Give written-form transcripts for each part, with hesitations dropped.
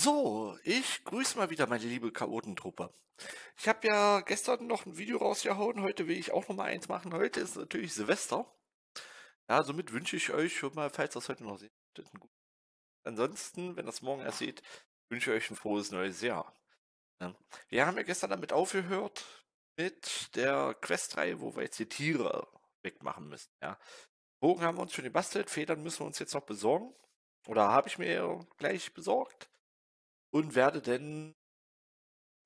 So, ich grüße mal wieder meine liebe Chaotentruppe. Ich habe ja gestern noch ein Video rausgehauen, heute will ich auch noch mal eins machen. Heute ist natürlich Silvester. Ja, somit wünsche ich euch schon mal, falls ihr das heute noch seht, einen guten. Ansonsten, wenn ihr das morgen erst seht, wünsche ich euch ein frohes neues Jahr. Ja. Wir haben ja gestern damit aufgehört, mit der Questreihe, wo wir jetzt die Tiere wegmachen müssen. Ja. Bogen haben wir uns schon gebastelt, Federn müssen wir uns jetzt noch besorgen. Oder habe ich mir gleich besorgt. Und werde dann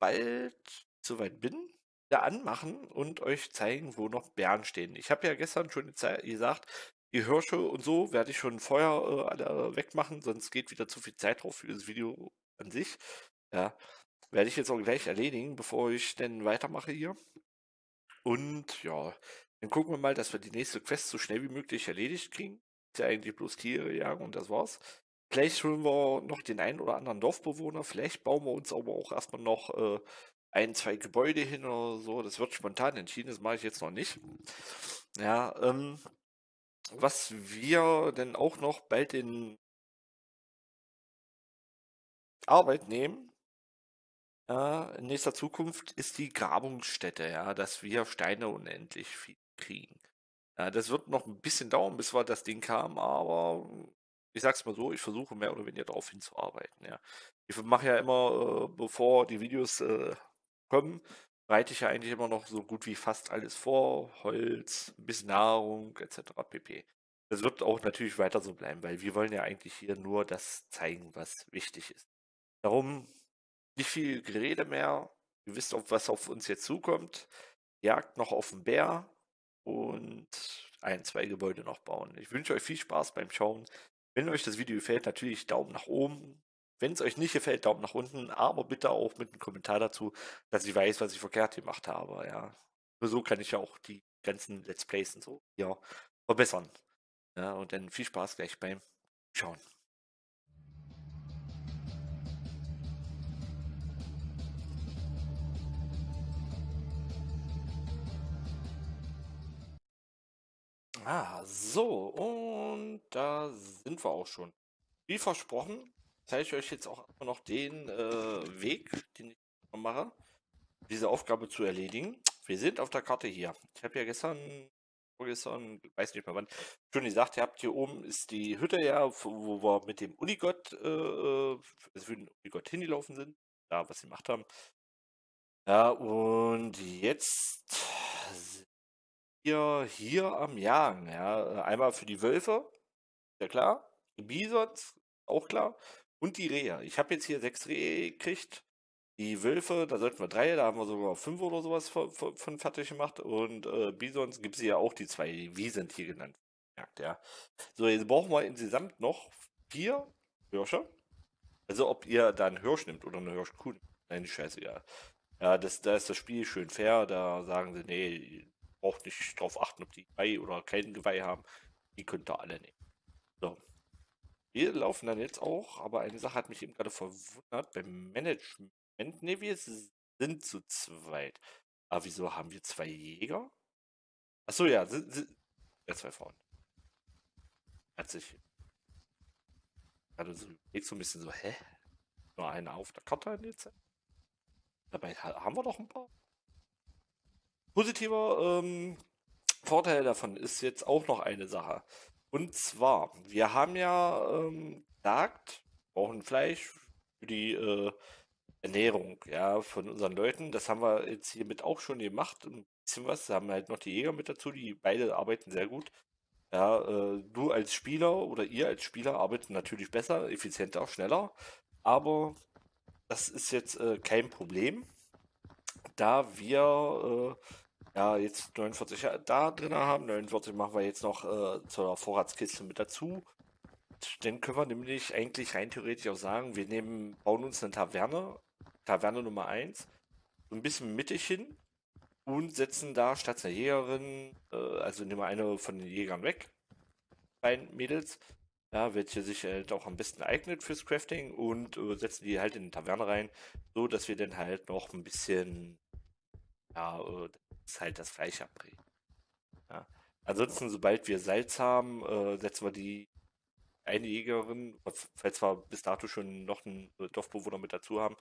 bald, soweit bin, da anmachen und euch zeigen, wo noch Bären stehen. Ich habe ja gestern schon gesagt, die Hirsche und so werde ich schon Feuer alle wegmachen, sonst geht wieder zu viel Zeit drauf für das Video an sich. Ja, werde ich jetzt auch gleich erledigen, bevor ich dann weitermache hier. Und ja, dann gucken wir mal, dass wir die nächste Quest so schnell wie möglich erledigt kriegen. Ist ja eigentlich bloß Tiere jagen und das war's. Vielleicht holen wir noch den einen oder anderen Dorfbewohner. Vielleicht bauen wir uns aber auch erstmal noch ein, zwei Gebäude hin oder so. Das wird spontan entschieden, das mache ich jetzt noch nicht. Ja, was wir denn auch noch bald in Arbeit nehmen, in nächster Zukunft, ist die Grabungsstätte, ja, dass wir Steine unendlich viel kriegen. Ja, das wird noch ein bisschen dauern, bis wir das Ding kamen, aber... Ich sag's mal so, ich versuche mehr oder weniger darauf hinzuarbeiten. Ja. Ich mache ja immer, bevor die Videos kommen, bereite ich ja eigentlich immer noch so gut wie fast alles vor. Holz, ein bisschen Nahrung, etc. pp. Das wird auch natürlich weiter so bleiben, weil wir wollen ja eigentlich hier nur das zeigen, was wichtig ist. Darum nicht viel Gerede mehr. Ihr wisst, was auf uns jetzt zukommt. Jagd noch auf den Bär und ein, zwei Gebäude noch bauen. Ich wünsche euch viel Spaß beim Schauen. Wenn euch das Video gefällt, natürlich Daumen nach oben. Wenn es euch nicht gefällt, Daumen nach unten. Aber bitte auch mit einem Kommentar dazu, dass ich weiß, was ich verkehrt gemacht habe. Ja. So kann ich ja auch die ganzen Let's Plays und so ja, verbessern. Ja, und dann viel Spaß gleich beim Schauen. Ah, so, und da sind wir auch schon. Wie versprochen, zeige ich euch jetzt auch noch den Weg, den ich mache, diese Aufgabe zu erledigen. Wir sind auf der Karte hier. Ich habe ja vorgestern, weiß nicht mehr wann, schon gesagt, ihr habt hier oben ist die Hütte ja, wo wir mit dem Unigott, für den Unigott hingelaufen sind, da was sie gemacht haben. Ja, und jetzt sind hier am Jagen, ja, einmal für die Wölfe, ja klar, die Bisons, auch klar, und die Rehe. Ich habe jetzt hier 6 Rehe gekriegt, die Wölfe, da sollten wir 3, da haben wir sogar 5 oder sowas von fertig gemacht, und Bisons gibt es ja auch die 2, die Wiesent hier genannt, ja. So, jetzt brauchen wir insgesamt noch 4 Hirsche, also ob ihr da einen Hirsch nimmt oder eine Hirschkuh, nein, scheißegal. Ja, da ist das Spiel schön fair, da sagen sie, nee, braucht nicht darauf achten, ob die Geweih oder kein Geweih haben. Die könnt ihr alle nehmen. So. Wir laufen dann jetzt auch, aber eine Sache hat mich eben gerade verwundert. Beim Management, ne, wir sind zu zweit. Aber wieso haben wir 2 Jäger? Achso, ja, ja, 2 Frauen. Hat sich gerade so überlegt, so ein bisschen so, hä? Nur eine auf der Karte in der Zeit? Dabei haben wir doch ein paar. Positiver Vorteil davon ist jetzt auch noch eine Sache. Und zwar, wir haben ja gesagt, wir brauchen Fleisch für die Ernährung ja, von unseren Leuten. Das haben wir jetzt hiermit auch schon gemacht. Ein bisschen was, da haben wir halt noch die Jäger mit dazu, die beide arbeiten sehr gut. Ja, du als Spieler oder ihr als Spieler arbeitet natürlich besser, effizienter, schneller. Aber das ist jetzt kein Problem. Da wir ja, jetzt 49 da drin haben, 49 machen wir jetzt noch zur Vorratskiste mit dazu. Und dann können wir nämlich eigentlich rein theoretisch auch sagen, wir bauen uns eine Taverne, Taverne Nummer 1, so ein bisschen mittig hin und setzen da statt einer Jägerin, also nehmen wir eine von den Jägern weg, rein Mädels, ja, welche sich halt auch am besten eignet fürs Crafting und setzen die halt in die Taverne rein, so dass wir dann halt noch ein bisschen ja, das ist halt das Fleisch abbringen. Ja. Ansonsten, sobald wir Salz haben, setzen wir die eine Jägerin, falls wir bis dato schon noch einen Dorfbewohner mit dazu haben,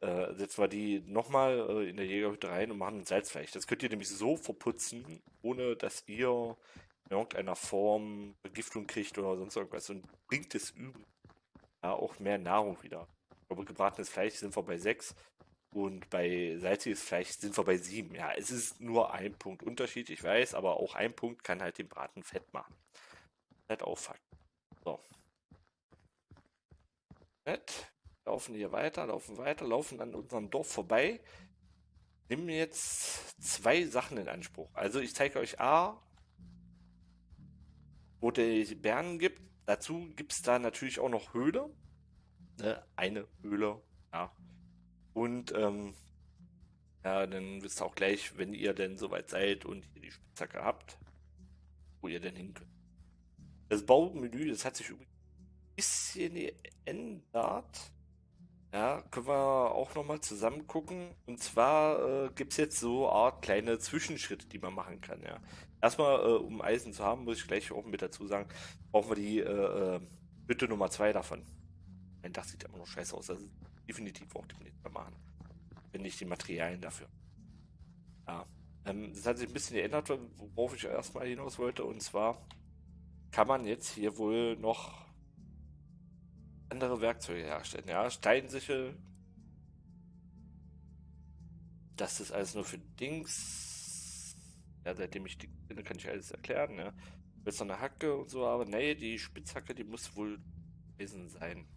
setzen wir die nochmal in der Jägerhütte rein und machen ein Salzfleisch. Das könnt ihr nämlich so verputzen, ohne dass ihr in irgendeiner Form Vergiftung kriegt oder sonst irgendwas. Und bringt es übrigens auch mehr Nahrung wieder. Ich glaube, gebratenes Fleisch sind wir bei 6 und bei salziges Fleisch sind wir bei 7. Ja, es ist nur ein Punkt Unterschied, ich weiß, aber auch ein Punkt kann halt den Braten fett machen. Halt aufhacken. So. Fett. Laufen hier weiter, laufen an unserem Dorf vorbei. Nehmen jetzt 2 Sachen in Anspruch. Also ich zeige euch A, wo es Bären gibt. Dazu gibt es da natürlich auch noch Höhle. Eine Höhle, ja. Und ja, dann wisst ihr auch gleich, wenn ihr denn soweit seid und ihr die Spitzhacke habt, wo ihr denn hin könnt. Das Baumenü, das hat sich übrigens ein bisschen geändert. Ja, können wir auch nochmal zusammen gucken. Und zwar gibt es jetzt so eine Art kleine Zwischenschritte, die man machen kann. Ja. Erstmal, um Eisen zu haben, muss ich gleich auch mit dazu sagen, brauchen wir die Hütte Nummer 2 davon. Mein Dach sieht immer noch scheiße aus. Das ist definitiv auch demnächst mal machen. Wenn nicht die Materialien dafür. Ja. Das hat sich ein bisschen geändert, worauf ich erstmal hinaus wollte. Und zwar kann man jetzt hier wohl noch andere Werkzeuge herstellen, ja, Steinsichel, das ist alles nur für Dings, ja, seitdem ich Dings bin, kann ich alles erklären, ja, willst du eine Hacke und so, aber nee, die Spitzhacke, die muss wohl gewesen sein.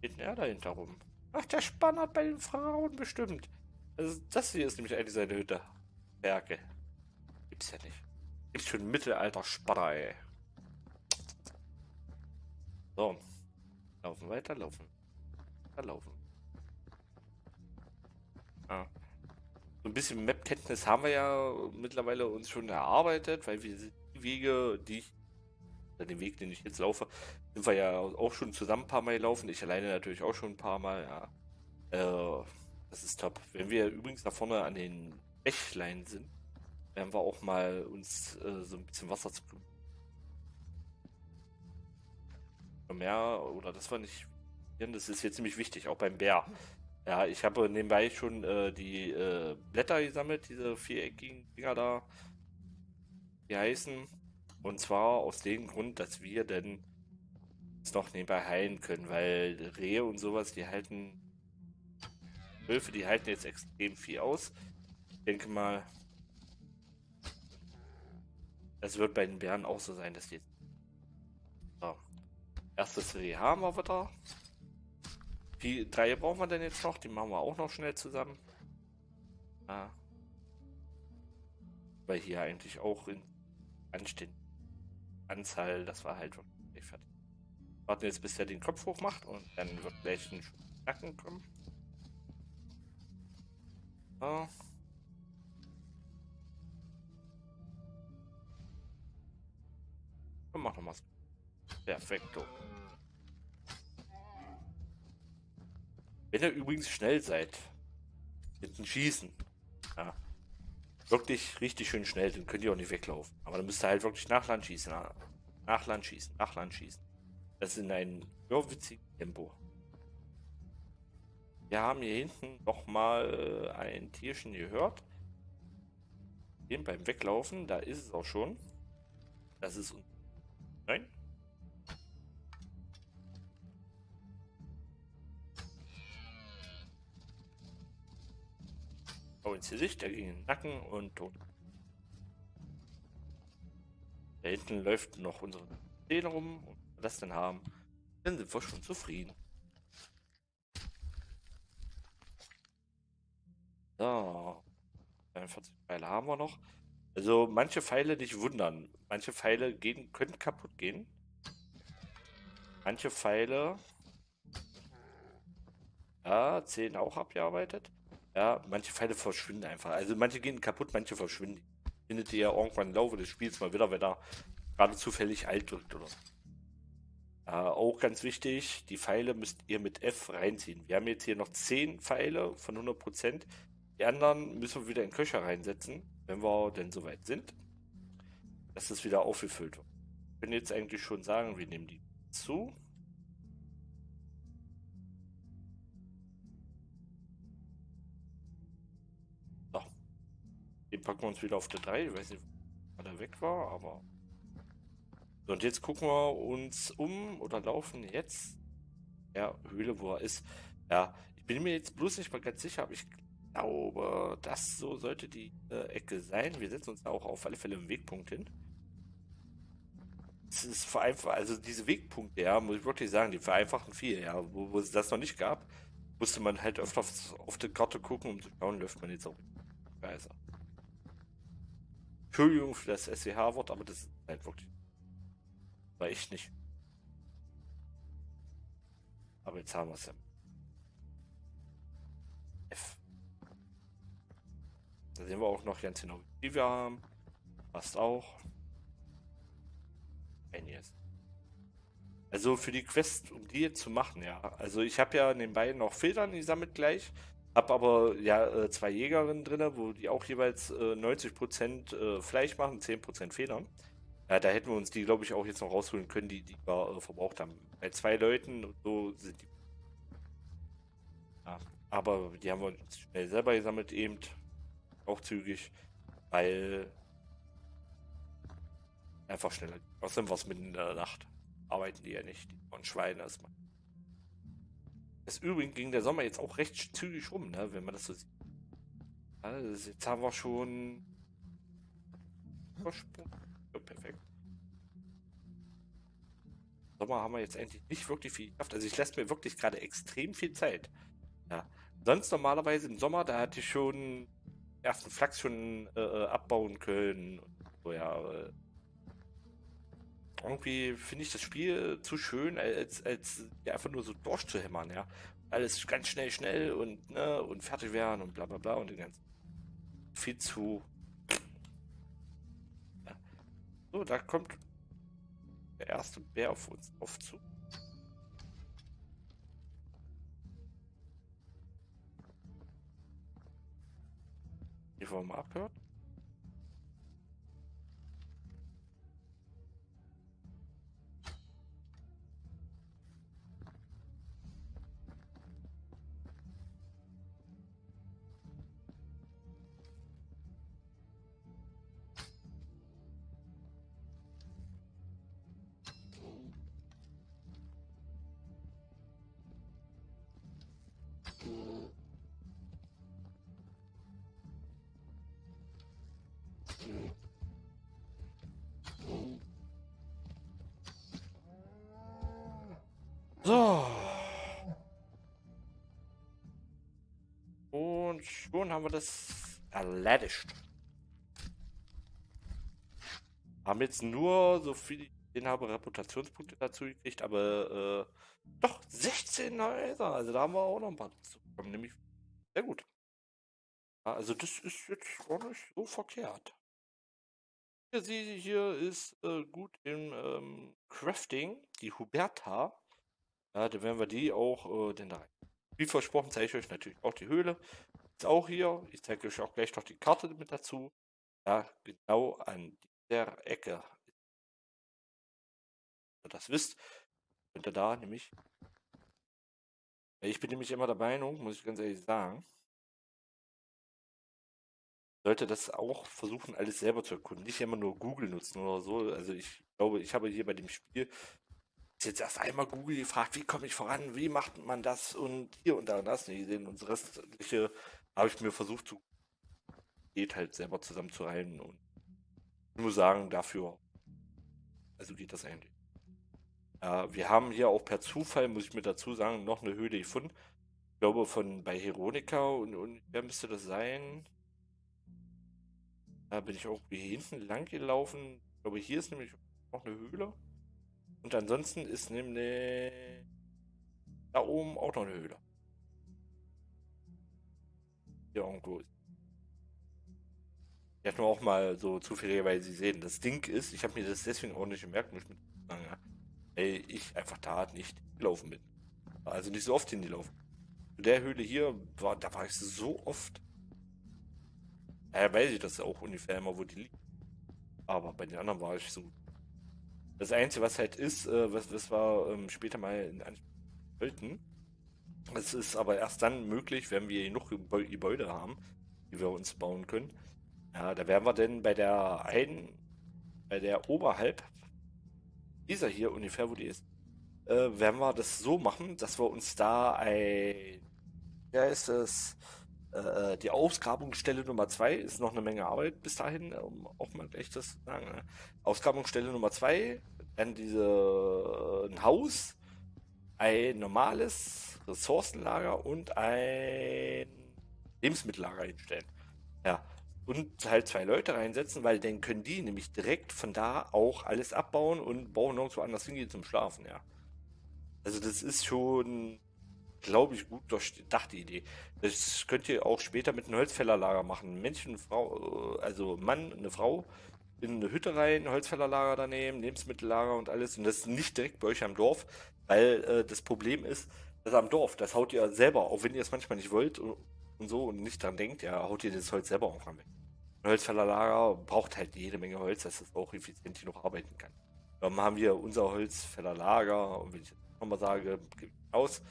Geht denn er dahinter rum? Ach, der Spannert bei den Frauen bestimmt. Also das hier ist nämlich eigentlich seine Hütte. Werke. Gibt's ja nicht. Schon Mittelalter-Spanner, ey. So. Laufen, weiterlaufen. Weiterlaufen. Ja. So ein bisschen Map-Kenntnis haben wir ja mittlerweile uns schon erarbeitet, weil wir die Wege, den Weg, den ich jetzt laufe, sind wir ja auch schon zusammen ein paar Mal gelaufen. Ich alleine natürlich auch schon ein paar Mal, ja. Das ist top. Wenn wir übrigens da vorne an den Bächlein sind, werden wir auch mal uns so ein bisschen Wasser zu tun. Mehr oder das war nicht. Das ist jetzt ziemlich wichtig, auch beim Bär. Ja, ich habe nebenbei schon die Blätter gesammelt, diese viereckigen Dinger da. Die heißen. Und zwar aus dem Grund, dass wir denn es noch nebenbei heilen können, weil Rehe und sowas, die halten. Wölfe, die halten jetzt extrem viel aus. Ich denke mal. Das wird bei den Bären auch so sein, dass die. So. Erstes Reh haben wir wieder. Die 3 brauchen wir denn jetzt noch? Die machen wir auch noch schnell zusammen. Ja. Weil hier eigentlich auch in anstehen. Anzahl, das war halt wirklich fertig. Warten jetzt, bis der den Kopf hoch macht und dann wird gleich ein Nacken kommen. So. Mach noch mal. Perfekto. Wenn ihr übrigens schnell seid, mit dem Schießen, ja, wirklich richtig schön schnell, dann könnt ihr auch nicht weglaufen. Aber dann müsst ihr halt wirklich nach Land schießen. Nach Land schießen, nach Land schießen. Das ist in einem witzigen Tempo. Wir haben hier hinten noch mal ein Tierchen gehört. Eben beim Weglaufen, da ist es auch schon. Das ist uns. Nein. Hau ins Gesicht, er ging in den Nacken und tot. Da hinten läuft noch unsere Zähne rum. Und wenn wir das denn haben, dann sind wir schon zufrieden. So. 42 Pfeile haben wir noch. Also manche Pfeile nicht wundern. Manche Pfeile können kaputt gehen. Manche Pfeile... Ja, 10 auch abgearbeitet. Ja, manche Pfeile verschwinden einfach. Also manche gehen kaputt, manche verschwinden. Findet ihr ja irgendwann im Laufe des Spiels mal wieder, wenn er gerade zufällig alt drückt oder so. Ja, auch ganz wichtig, die Pfeile müsst ihr mit F reinziehen. Wir haben jetzt hier noch 10 Pfeile von 100%. Die anderen müssen wir wieder in den Köcher reinsetzen, wenn wir denn soweit sind. dass es wieder aufgefüllt wird. Ich kann jetzt eigentlich schon sagen, wir nehmen die zu. So. Den packen wir uns wieder auf der 3. Ich weiß nicht, wo der weg war, aber... So, und jetzt gucken wir uns um oder laufen jetzt der Höhle, wo er ist. Ja, ich bin mir jetzt bloß nicht mal ganz sicher, aber ich glaube, das so sollte die Ecke sein. Wir setzen uns auch auf alle Fälle im Wegpunkt hin. Es ist vereinfacht, also diese Wegpunkte, ja, muss ich wirklich sagen, die vereinfachten viel, ja, wo es das noch nicht gab, musste man halt öfter auf die Karte gucken, um zu schauen, läuft man jetzt auch weiser. Entschuldigung für das SCH-Wort, aber das ist halt wirklich... War ich nicht. Aber jetzt haben wir es ja. F. Da sehen wir auch noch ganz genau, wie wir haben. Passt auch. Einiges. Also für die Quest, um die jetzt zu machen, ja. Also ich habe ja nebenbei noch Federn, die sammelt gleich. Hab aber ja 2 Jägerinnen drin, wo die auch jeweils 90% Fleisch machen, 10% Federn. Ja, da hätten wir uns die, glaube ich, auch jetzt noch rausholen können, die wir verbraucht haben. Bei 2 Leuten und so sind die. Ja, aber die haben wir uns schnell selber gesammelt, eben. Auch zügig, weil. Einfach schneller. Außerdem war es mitten in der Nacht. Arbeiten die ja nicht. Und Schweine erstmal. Das übrigens ging der Sommer jetzt auch recht zügig rum, ne? Wenn man das so sieht. Also jetzt haben wir schon. Perfekt. Im Sommer haben wir jetzt eigentlich nicht wirklich viel Kraft. Also ich lasse mir wirklich gerade extrem viel Zeit. Ja. Sonst normalerweise im Sommer, da hatte ich schon ersten Flachs schon abbauen können. Und so, ja. Irgendwie finde ich das Spiel zu schön, als ja, einfach nur so durchzuhämmern, ja. Alles ganz schnell und ne, und fertig werden und bla bla bla und den ganzen. Viel zu. So, da kommt der erste Bär auf uns zu. Hier wollen wir abhören. So. Und schon haben wir das erledigt. Haben jetzt nur, so viel ich gesehen habe, Reputationspunkte dazu gekriegt, aber doch 16 Häuser. Also da haben wir auch noch ein paar dazu bekommen, nämlich sehr gut. Also das ist jetzt gar nicht so verkehrt. Hier ist gut im Crafting, die Huberta. Ja, dann werden wir die auch denn da rein. Wie versprochen zeige ich euch natürlich auch die Höhle. Ist auch hier. Ich zeige euch auch gleich noch die Karte mit dazu. Ja, genau an dieser Ecke. Wenn ihr das wisst, könnt ihr da nämlich... Ich bin nämlich immer der Meinung, muss ich ganz ehrlich sagen, sollte das auch versuchen, alles selber zu erkunden. Nicht immer nur Google nutzen oder so. Also ich glaube, ich habe hier bei dem Spiel... Jetzt erst einmal Google gefragt, wie komme ich voran, wie macht man das und hier und da und das. Nee, gesehen und das Restliche habe ich mir versucht zu geht halt selber zusammenzuhalten und nur sagen dafür, also geht das eigentlich. Wir haben hier auch per Zufall, muss ich mir dazu sagen, noch eine Höhle gefunden. Ich glaube von bei Heronica und wer müsste das sein? Da bin ich irgendwie hinten lang gelaufen. Ich glaube hier ist nämlich noch eine Höhle. Und ansonsten ist nämlich da oben auch noch eine Höhle. Hier irgendwo. Die hat man auch mal so zufälligerweise gesehen. Das Ding ist, ich habe mir das deswegen auch nicht gemerkt, muss ich mit sagen, ja, weil ich einfach da nicht gelaufen bin. Also nicht so oft hingelaufen. In der Höhle hier, da war ich so oft. Daher weiß ich das ja auch ungefähr immer, wo die liegt. Aber bei den anderen war ich so. Das Einzige, was halt ist, was war später mal in Anspruch. Es ist aber erst dann möglich, wenn wir genug Gebäude haben, die wir uns bauen können. Ja, da werden wir dann bei der einen, bei der oberhalb dieser hier ungefähr, wo die ist, werden wir das so machen, dass wir uns da ein, ja, ist es, die Ausgrabungsstelle Nummer 2 ist noch eine Menge Arbeit bis dahin, um auch mal gleich das zu sagen. Ne? Ausgrabungsstelle Nummer 2, dann diese, ein Haus, ein normales Ressourcenlager und ein Lebensmittellager hinstellen. Ja, und halt 2 Leute reinsetzen, weil dann können die nämlich direkt von da auch alles abbauen und brauchen nirgendwo anders hingehen zum Schlafen. Ja, also das ist schon, glaube ich, gut durchdacht, die Idee. Das könnt ihr auch später mit einem Holzfällerlager machen. Männchen, Frau, also Mann, eine Frau in eine Hütte rein, Holzfällerlager daneben, Lebensmittellager und alles. Und das nicht direkt bei euch am Dorf, weil das Problem ist, das am Dorf, das haut ihr selber, auch wenn ihr es manchmal nicht wollt und so und nicht dran denkt, ja, haut ihr das Holz selber auch ran weg. Ein Holzfällerlager braucht halt jede Menge Holz, dass es auch effizient genug arbeiten kann. Dann haben wir unser Holzfällerlager und wenn ich jetzt nochmal sage, gebe ich aus.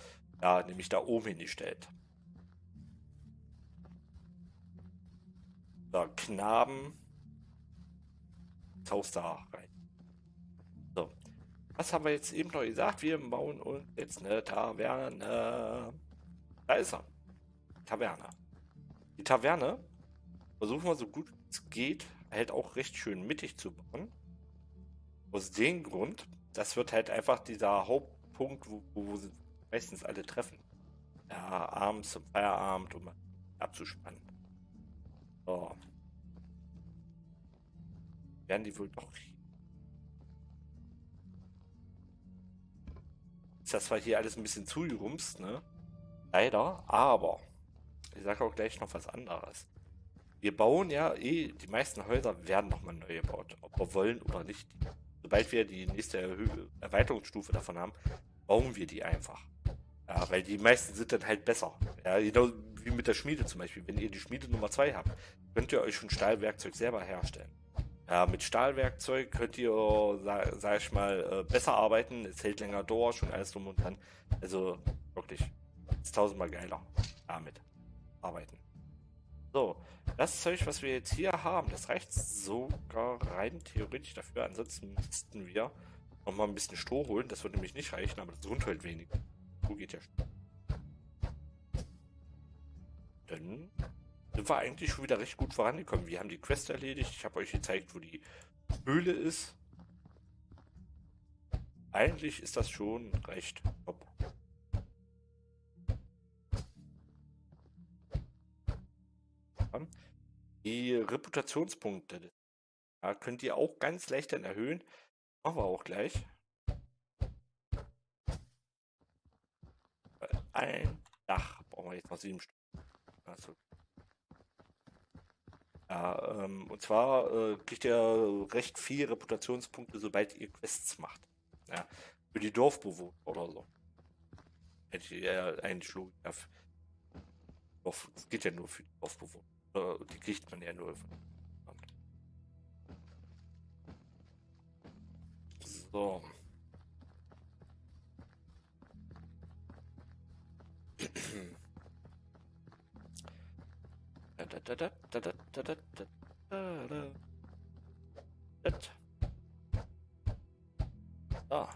Ja, nämlich da oben hingestellt. Da, Knaben. Das Haus da rein. So. Was haben wir jetzt eben noch gesagt? Wir bauen uns jetzt eine Taverne. Da ist er. Taverne. Die Taverne versuchen wir so gut es geht, halt auch recht schön mittig zu bauen. Aus dem Grund, das wird halt einfach dieser Hauptpunkt, wo sie meistens alle treffen. Ja, abends zum Feierabend, um abzuspannen. So. Werden die wohl doch. Ist das zwar hier alles ein bisschen zugerumst, ne? Leider, aber ich sage auch gleich noch was anderes. Wir bauen ja eh, die meisten Häuser werden nochmal neu gebaut, ob wir wollen oder nicht. Sobald wir die nächste Erweiterungsstufe davon haben, bauen wir die einfach. Ja, weil die meisten sind dann halt besser. Ja, genau wie mit der Schmiede zum Beispiel. Wenn ihr die Schmiede Nummer 2 habt, könnt ihr euch schon Stahlwerkzeug selber herstellen. Ja, mit Stahlwerkzeug könnt ihr, sag ich mal, besser arbeiten. Es hält länger durch und alles drum und dran. Also wirklich, ist tausendmal geiler damit arbeiten. So, das Zeug, was wir jetzt hier haben, das reicht sogar rein theoretisch dafür. Ansonsten müssten wir noch mal ein bisschen Stroh holen. Das wird nämlich nicht reichen, aber das runterhält wenig. So geht ja schon. Dann sind wir eigentlich schon wieder recht gut vorangekommen. Wir haben die Quest erledigt. Ich habe euch gezeigt, wo die Höhle ist. Eigentlich ist das schon recht top. Die Reputationspunkte, ja, könnt ihr auch ganz leicht dann erhöhen. Machen wir auch gleich. Ein Dach brauchen wir jetzt noch 7 Stück. Also. Ja, und zwar kriegt ihr recht viele Reputationspunkte, sobald ihr Quests macht. Ja, für die Dorfbewohner oder so. Hätte ich eher einen Schluck. Es geht ja nur für die Dorfbewohner. Die kriegt man ja nur von. So. Ah.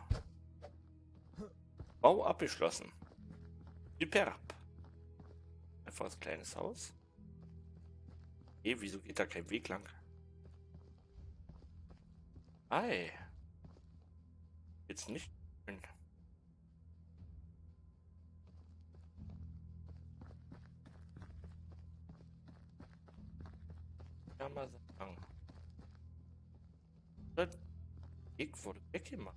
Bau abgeschlossen. Superb. Einfaches kleines Haus. Wieso geht da kein Weg lang? Ei. Jetzt nicht. Ja, mal sagen. Der Weg wurde weggemacht.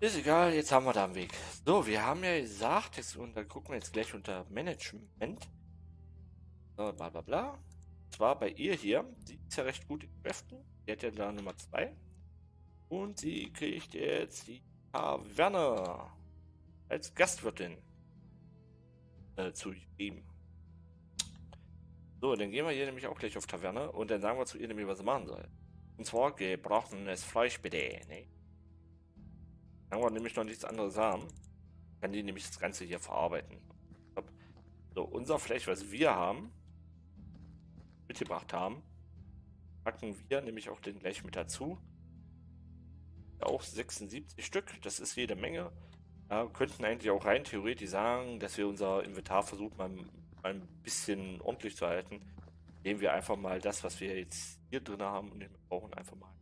Ist egal, jetzt haben wir da einen Weg. So, wir haben ja gesagt, jetzt, und dann gucken wir jetzt gleich unter Management. So, bla bla bla. Und zwar bei ihr hier, sie ist ja recht gut in Kräften. Die hat ja da Nummer 2. Und sie kriegt jetzt die Taverne als Gastwirtin zu ihm. So, dann gehen wir hier nämlich auch gleich auf Taverne und dann sagen wir zu ihr nämlich, was sie machen soll. Und zwar gebratenes Fleisch bitte. Nee. Dann wollen wir nämlich noch nichts anderes haben. Kann die nämlich das Ganze hier verarbeiten. Stopp. So, unser Fleisch, was wir haben, mitgebracht haben, packen wir nämlich auch den gleich mit dazu. Auch 76 Stück, das ist jede Menge. Könnten eigentlich auch rein theoretisch sagen, dass wir unser Inventar versuchen, mal ein bisschen ordentlich zu halten. Nehmen wir einfach mal das, was wir jetzt hier drin haben und brauchen, einfach mal.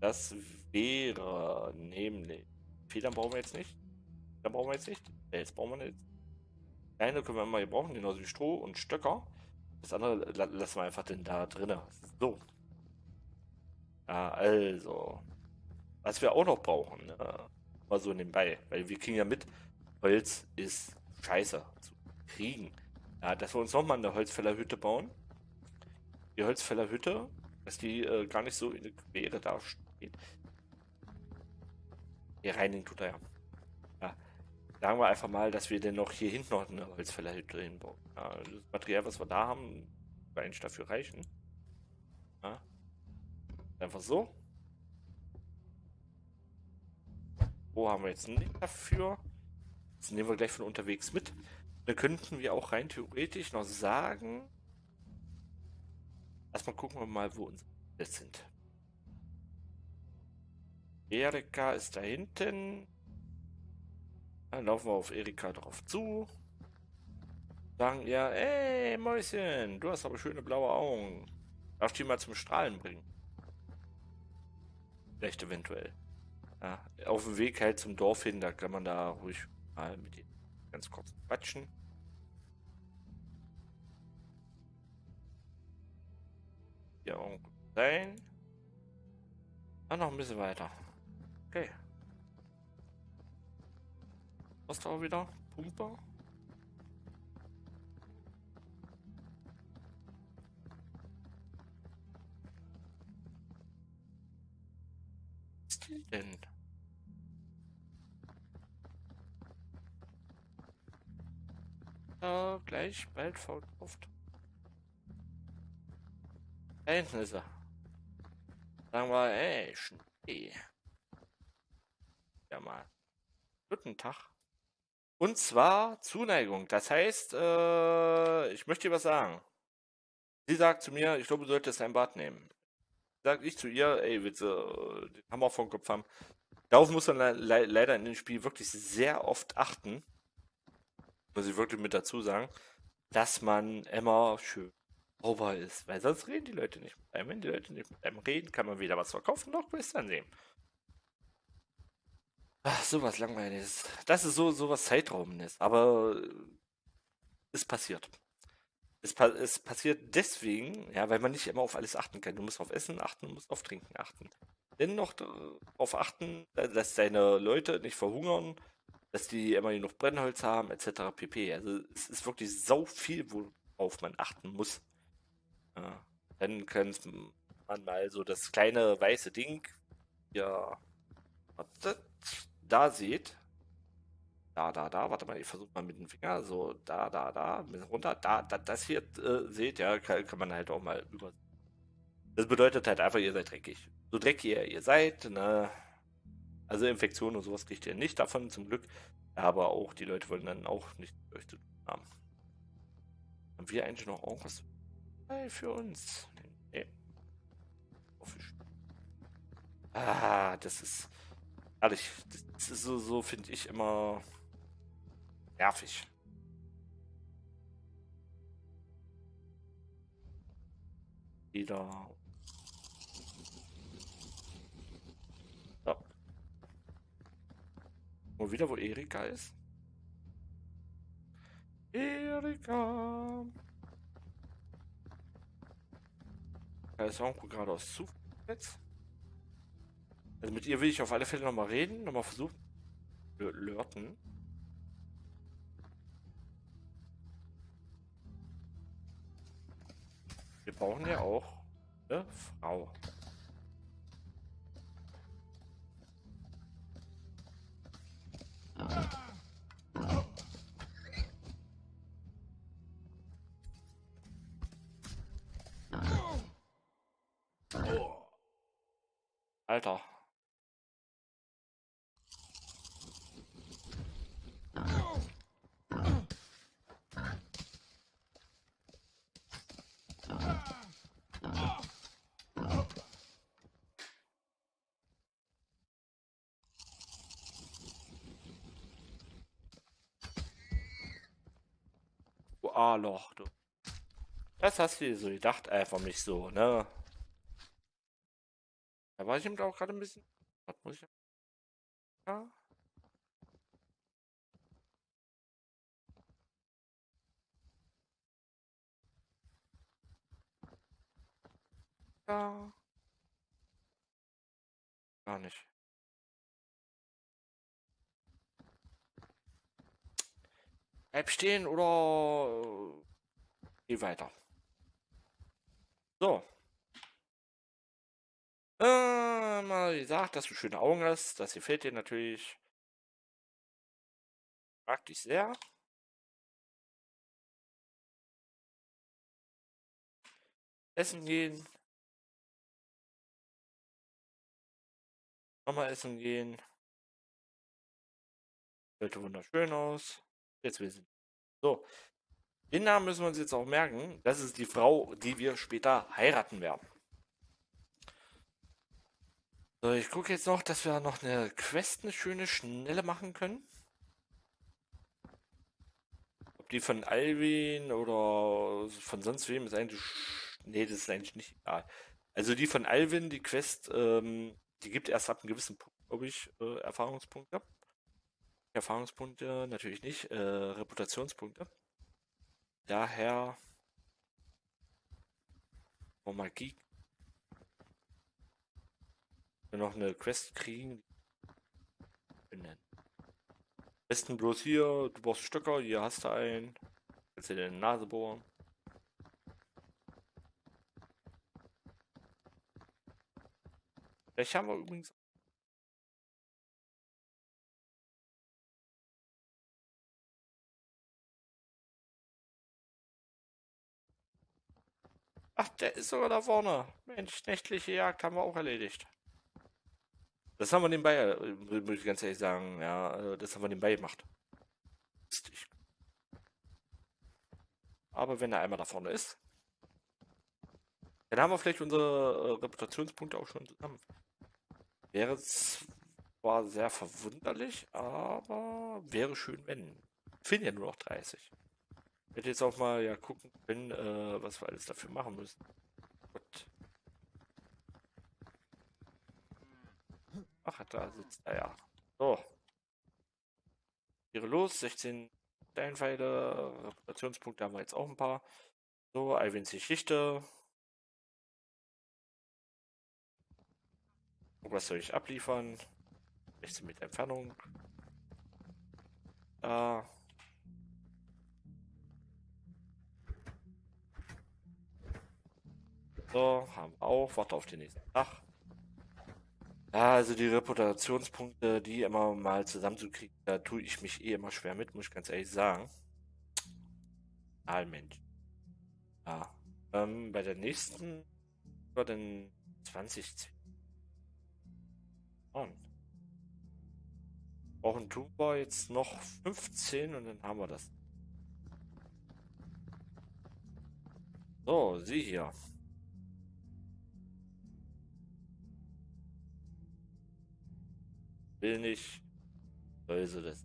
Das wäre nämlich... Federn brauchen wir jetzt nicht. Dann brauchen wir jetzt nicht. Jetzt brauchen wir nicht. Eine können wir mal brauchen, genauso wie Stroh und Stöcker. Das andere lassen wir einfach denn da drin. So. Ja, also. Was wir auch noch brauchen. Ne? Mal so nebenbei. Weil wir kriegen ja mit, Holz ist scheiße zu kriegen. Ja, dass wir uns nochmal eine Holzfällerhütte bauen. Die Holzfällerhütte, dass die gar nicht so in der Quere da steht. Hier reinigen tut er ja. Ja. Sagen wir einfach mal, dass wir denn noch hier hinten noch eine Holzfällerhütte hinbauen. Ja, das Material, was wir da haben, wird eigentlich dafür reichen. Ja. Einfach so. Wo haben wir jetzt nicht dafür? Das nehmen wir gleich von unterwegs mit. Da könnten wir auch rein theoretisch noch sagen. Erstmal gucken wir mal, wo unsere Plätze sind. Erika ist da hinten. Dann laufen wir auf Erika drauf zu. Sagen ihr, ey Mäuschen, du hast aber schöne blaue Augen. Darf ich die mal zum Strahlen bringen? Vielleicht eventuell. Ja, auf dem Weg halt zum Dorf hin, da kann man da ruhig mal mit denen ganz kurz quatschen. Ja, irgendwo sein. Dann noch ein bisschen weiter. Okay. Was da auch wieder? Pumper. Was ist die denn? Ja, gleich bald verkauft. Da hinten ist er. Sagen wir, ey, Schnee. Ja, mal. Guten Tag. Und zwar Zuneigung. Das heißt, ich möchte dir was sagen. Sie sagt zu mir, ich glaube, du solltest ein Bad nehmen. Sag ich zu ihr, ey, willst du den Hammer vom Kopf haben? Darauf muss man leider in dem Spiel wirklich sehr oft achten. Muss ich wirklich mit dazu sagen, dass man immer schön sauber ist. Weil sonst reden die Leute nicht mit einem. Wenn die Leute nicht mit einem reden, kann man weder was verkaufen noch Quests annehmen. Ach, sowas Langweiliges. Das ist sowas Zeitraubendes. Aber es passiert. Es passiert deswegen, ja, weil man nicht immer auf alles achten kann. Du musst auf Essen achten, du musst auf Trinken achten. Dennoch darauf achten, dass deine Leute nicht verhungern, dass die immer genug Brennholz haben, etc. pp. Also es ist wirklich sau viel, worauf man achten muss. Ja. Dann könnte man mal so das kleine weiße Ding, ja, wartet, da seht, da, warte mal, ich versuche mal mit dem Finger, so, da, ein bisschen runter, das hier seht, ja, kann man halt auch mal über. Das bedeutet halt einfach, ihr seid dreckig. So dreckig ihr seid, ne, also Infektionen und sowas kriegt ihr nicht davon, zum Glück, aber auch die Leute wollen dann auch nicht mit euch zu tun haben. Haben wir eigentlich noch auch was für uns? Nee. Ah, das ist ehrlich, das ist so finde ich immer nervig. Wieder. So. Und wieder, wo Erika ist. Erika. Da ist auch gerade aus Zug jetzt. Also mit ihr will ich auf alle Fälle nochmal reden, nochmal versuchen. Lörten. Wir brauchen ja auch eine Frau. Alter. Loch, du. Das hast du dir so gedacht, einfach nicht so, ne? Da war ich eben auch gerade ein bisschen. Was muss ich? Ja. Ja. Gar nicht. Bleib stehen oder geh weiter. So. Mal gesagt, dass du schöne Augen hast. Das gefällt dir natürlich. Mag dich sehr. Essen gehen. Nochmal essen gehen. Sieht wunderschön aus. Jetzt wissen. So. Den Namen müssen wir uns jetzt auch merken. Das ist die Frau, die wir später heiraten werden. So, ich gucke jetzt noch, dass wir noch eine Quest, eine schöne, schnelle machen können. Ob die von Alvin oder von sonst wem ist eigentlich... Nee, das ist eigentlich nicht egal. Also die von Alvin, die Quest, die gibt erst ab einem gewissen Punkt, ob ich Erfahrungspunkte habe. Erfahrungspunkte natürlich nicht, Reputationspunkte. Daher oh, Magie. Wenn wir noch eine Quest kriegen. Am besten bloß hier, du brauchst Stöcker, hier hast du einen. Kannst du dir eine Nase bohren. Vielleicht haben wir übrigens. Ach, der ist sogar da vorne. Mensch, nächtliche Jagd haben wir auch erledigt. Das haben wir nebenbei, würde ich ganz ehrlich sagen, ja, das haben wir nebenbei gemacht. Aber wenn er einmal da vorne ist, dann haben wir vielleicht unsere Reputationspunkte auch schon zusammen. Wäre zwar sehr verwunderlich, aber wäre schön, wenn. Fehlen ja nur noch 30. Ich werde jetzt auch mal ja gucken können, was wir alles dafür machen müssen. Gut. Ach, da sitzt er ja. So. Tiere los, 16 Steinpfeile, Reputationspunkte haben wir jetzt auch ein paar. So, Alvins Geschichte. Was soll ich abliefern? 16 mit Entfernung. Da. So, haben wir auch. Warte auf den nächsten Tag. Ja, also die Reputationspunkte, die immer mal zusammenzukriegen, da tue ich mich eh immer schwer mit, muss ich ganz ehrlich sagen. Ah, Mensch. Ja. Bei der nächsten war dann 20. Und brauchen tun wir jetzt noch 15 und dann haben wir das. So, sieh hier. Will nicht. Soll so das.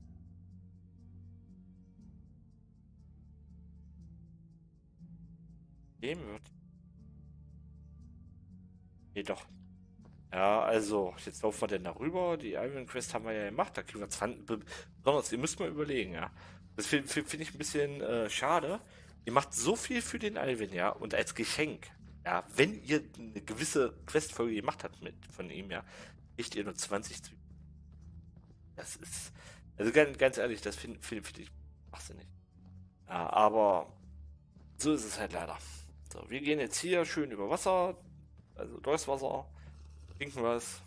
Dem wird. Jedoch. Ja, also, jetzt laufen wir denn darüber. Die Iron Quest haben wir ja gemacht. Da kriegen wir 20. Besonders, ihr müsst mal überlegen, ja. Das finde ich ein bisschen schade. Ihr macht so viel für den Alvin, ja, und als Geschenk. Ja, wenn ihr eine gewisse Questfolge gemacht habt mit von ihm, ja, kriegt ihr nur 20 zu. Das ist, also ganz ehrlich, das finde ich schwachsinnig. Ja, aber so ist es halt leider. So, wir gehen jetzt hier schön über Wasser, also durchs Wasser, trinken was.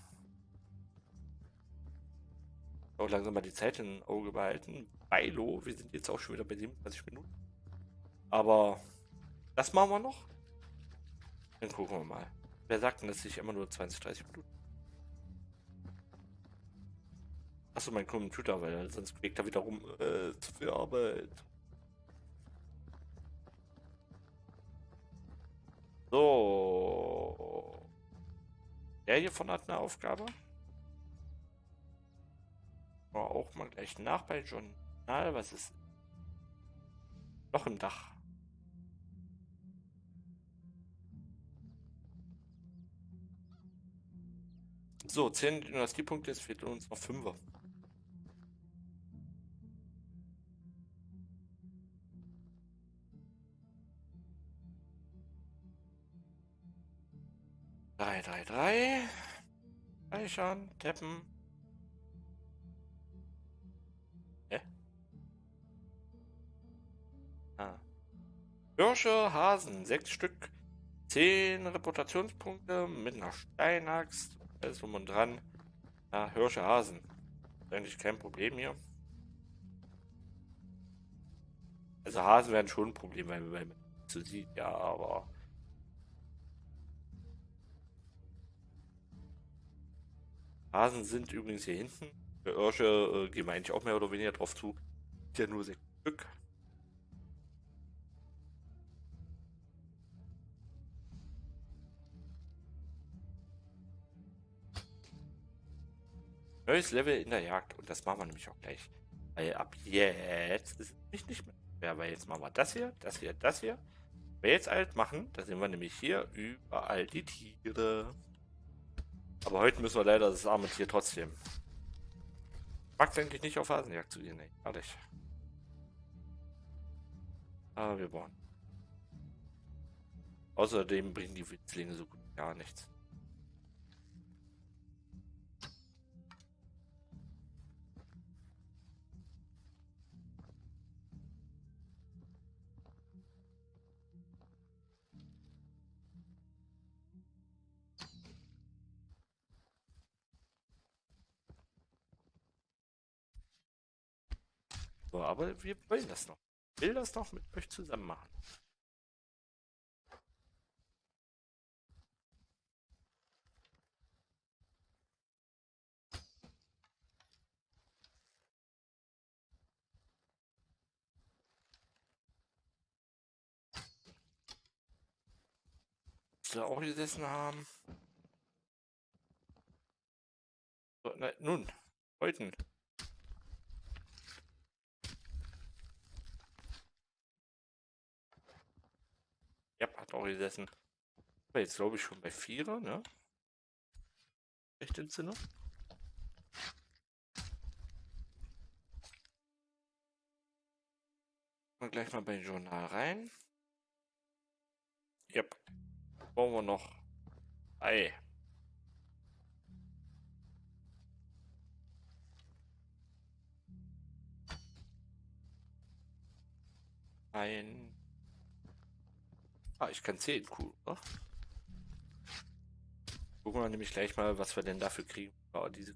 Auch langsam mal die Zeit im Auge behalten. Beilo, wir sind jetzt auch schon wieder bei 27 Minuten. Aber das machen wir noch. Dann gucken wir mal. Wer sagt denn, dass ich immer nur 20, 30 Minuten? Achso, mein Computer, weil sonst bewegt er wieder rum zur Arbeit. So. Der hiervon hat eine Aufgabe. War auch mal gleich nach bei John. Na, was ist? Noch im Dach. So, 10 Dynastiepunkte, jetzt fehlt uns noch 5er. Drei. Speichern, tappen. Hirsche, Hasen, 6 Stück, 10 Reputationspunkte mit einer Steinaxt, alles drum und dran. Ja, Hirsche, Hasen. Ist eigentlich kein Problem hier. Also Hasen wären schon ein Problem, weil man zu sieht, ja, aber... Hasen sind übrigens hier hinten. Für Hirsche gehen wir eigentlich auch mehr oder weniger drauf zu. Ist ja nur 6 Stück. Neues Level in der Jagd. Und das machen wir nämlich auch gleich. Weil ab jetzt ist es nicht mehr schwer. Weil jetzt machen wir das hier, das hier, das hier. Wenn wir jetzt alt machen, da sehen wir nämlich hier überall die Tiere. Aber heute müssen wir leider das arme Tier trotzdem. Mag eigentlich nicht auf Hasenjagd zu gehen. Nee, ehrlich. Aber wir brauchen. Außerdem bringen die Witzlinge so gut gar nichts. Aber wir wollen das noch. Ich will das noch mit euch zusammen machen. Muss da auch gesessen haben. So, na, nun, heute. Ja, hat auch gesessen. Aber jetzt glaube ich schon bei 4er, ne? Echt im Sinne? Mal gleich mal bei Journal rein. Ja. Brauchen wir noch Ei. Ein. Ah, ich kann 10, cool, oder? Gucken wir nämlich gleich mal, was wir denn dafür kriegen. Oh, diese.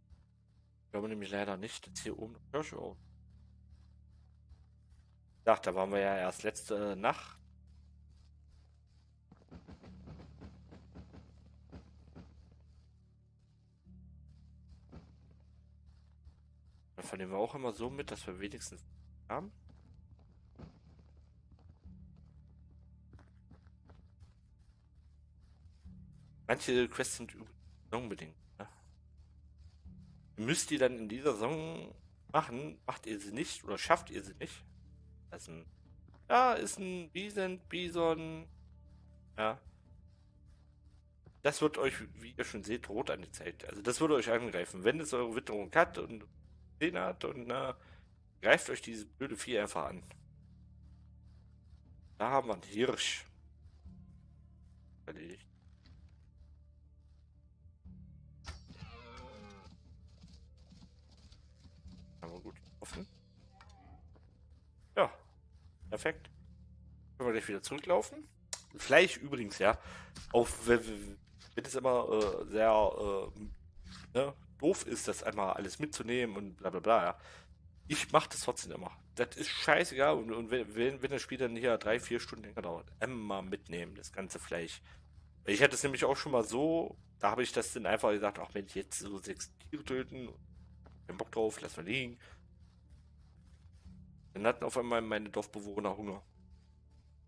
Ich glaube nämlich leider nicht, dass hier oben eine Kirche auf. Ach, da waren wir ja erst letzte Nacht. Dann vernehmen wir auch immer so mit, dass wir wenigstens haben. Manche Quests sind saisonbedingt. Ne? Müsst ihr dann in dieser Saison machen, macht ihr sie nicht oder schafft ihr sie nicht. Ja, ist ein Bison. Ja. Das wird euch, wie ihr schon seht, rot angezeigt. Also das würde euch angreifen. Wenn es eure Witterung hat und den hat und greift euch dieses blöde Vieh einfach an. Da haben wir einen Hirsch. Erledigt. Haben wir gut offen. Ja. Perfekt. Können wir gleich wieder zurücklaufen. Fleisch übrigens, ja. Auch wenn es immer sehr ne, doof ist, das einmal alles mitzunehmen und bla bla bla. Ja. Ich mache das trotzdem immer. Das ist scheißegal. Und wenn das Spiel dann hier 3-4 Stunden länger dauert, immer mitnehmen, das ganze Fleisch. Ich hatte es nämlich auch schon mal so, da habe ich das dann einfach gesagt, ach Mensch, jetzt so 6 Tiere töten, kein Bock drauf, lass mal liegen. Dann hatten auf einmal meine Dorfbewohner Hunger.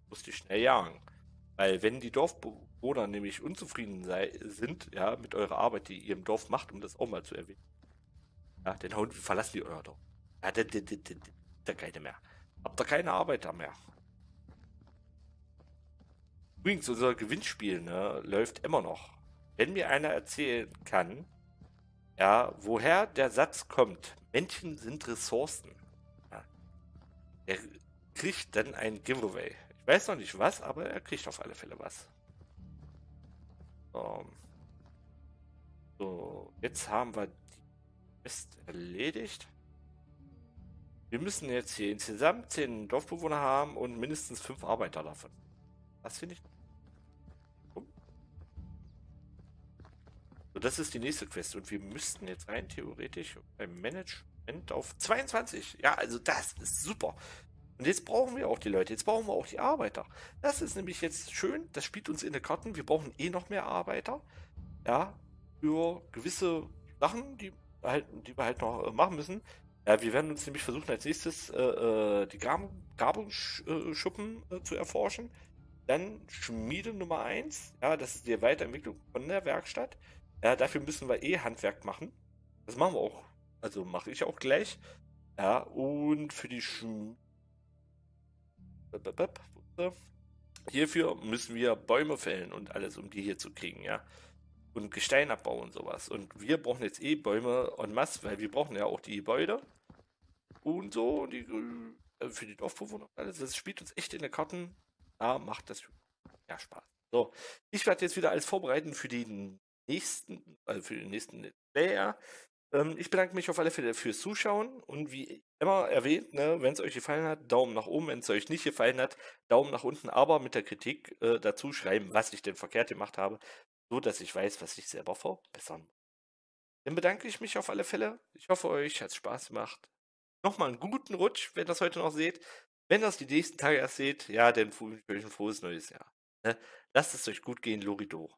Musste ich schnell jagen. Weil wenn die Dorfbewohner nämlich unzufrieden sind, ja, mit eurer Arbeit, die ihr im Dorf macht, um das auch mal zu erwähnen, ja, dann verlassen die euer Dorf. Ja, da keine mehr. Habt da keine Arbeiter mehr. Übrigens, unser Gewinnspiel, ne, läuft immer noch. Wenn mir einer erzählen kann, ja, woher der Satz kommt, Menschen sind Ressourcen, ja, der kriegt dann ein Giveaway. Ich weiß noch nicht was, aber er kriegt auf alle Fälle was. So, jetzt haben wir die Quest erledigt. Wir müssen jetzt hier insgesamt 10 Dorfbewohner haben und mindestens 5 Arbeiter davon. Das finde ich. So, das ist die nächste Quest. Und wir müssten jetzt rein theoretisch beim Management auf 22. Ja, also das ist super. Und jetzt brauchen wir auch die Leute. Jetzt brauchen wir auch die Arbeiter. Das ist nämlich jetzt schön. Das spielt uns in den Karten. Wir brauchen eh noch mehr Arbeiter. Ja, für gewisse Sachen, die wir halt noch machen müssen. Ja, wir werden uns nämlich versuchen, als nächstes die Gabelschuppen zu erforschen. Dann Schmiede Nummer 1. Ja, das ist die Weiterentwicklung von der Werkstatt. Ja, dafür müssen wir eh Handwerk machen. Das machen wir auch. Also mache ich auch gleich. Ja, und für die Schmiede... Hierfür müssen wir Bäume fällen und alles, um die hier zu kriegen, ja. Und Gestein abbauen und sowas. Und wir brauchen jetzt eh Bäume en masse, weil wir brauchen ja auch die Gebäude. Und so, und die, für die Dorfbewohner und alles. Das spielt uns echt in den Karten. Da macht das ja Spaß. So, ich werde jetzt wieder alles vorbereiten für den nächsten, Player. Ich bedanke mich auf alle Fälle fürs Zuschauen und wie immer erwähnt, ne, wenn es euch gefallen hat, Daumen nach oben, wenn es euch nicht gefallen hat, Daumen nach unten, aber mit der Kritik dazu schreiben, was ich denn verkehrt gemacht habe, so dass ich weiß, was ich selber verbessern muss. Dann bedanke ich mich auf alle Fälle. Ich hoffe, euch hat es Spaß gemacht. Nochmal einen guten Rutsch, wenn ihr das heute noch seht. Wenn ihr das die nächsten Tage erst seht, ja, dann wünsche ich euch ein frohes neues Jahr. Ne? Lasst es euch gut gehen, Lorido.